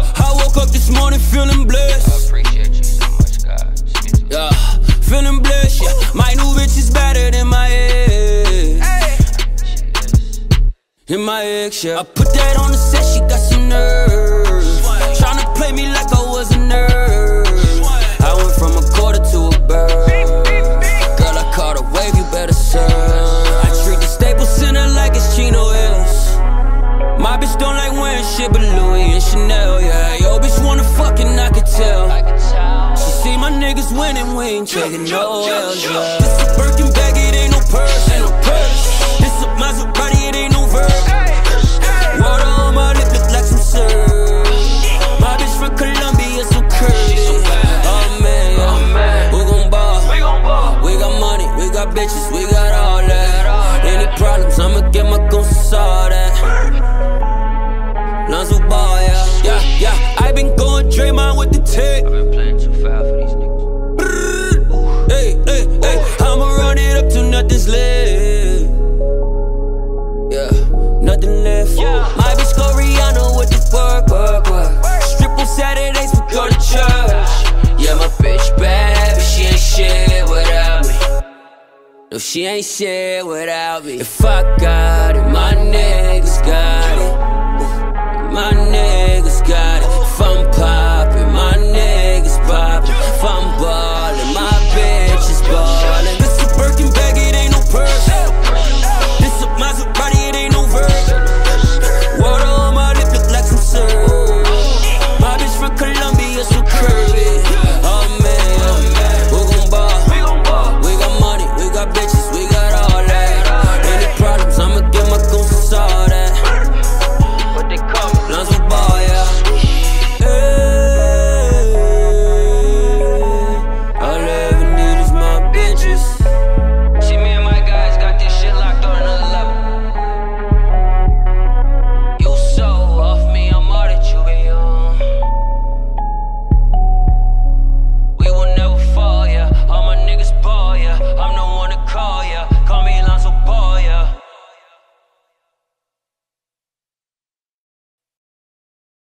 I woke up this morning feeling blessed. I appreciate you so much, God. Yeah, feeling blessed, yeah. My new bitch is better than my ex. In my ex, yeah. I put that on the set, she got some nerve. Tryna play me like I was a nerd. I went from a quarter to a bird. Girl, I caught a wave, you better serve. I treat the Staples Center like it's Chino Hills. My bitch don't like wearing shit but Louis and Chanel, yeah. Yo, bitch wanna fucking, I could tell. She see my niggas winning, we ain't taking no L's, yeah. This a Birkin bag, it ain't no purse, ain't no purse. This a Maserati, it ain't no verb. Water on my lip, look like some syrup. My bitch from Colombia, so curvy. Oh man, oh man, we gon' ball, we gon' ball. We got money, we got bitches, we got all that. Any problems, I'ma get my goons to solve that. Ball, yeah, yeah, yeah. I been going Draymond with the tape. I been playing too foul for these niggas. Hey, hey, hey, I'ma run it up till nothing's left. Yeah, nothing left. Yeah. My bitch Coriana with the work, work, work. Strip on Saturdays, we go to church. Yeah, my bitch bad, but she ain't shit without me. No, she ain't shit without me. If I got it, my niggas got it. My niggas got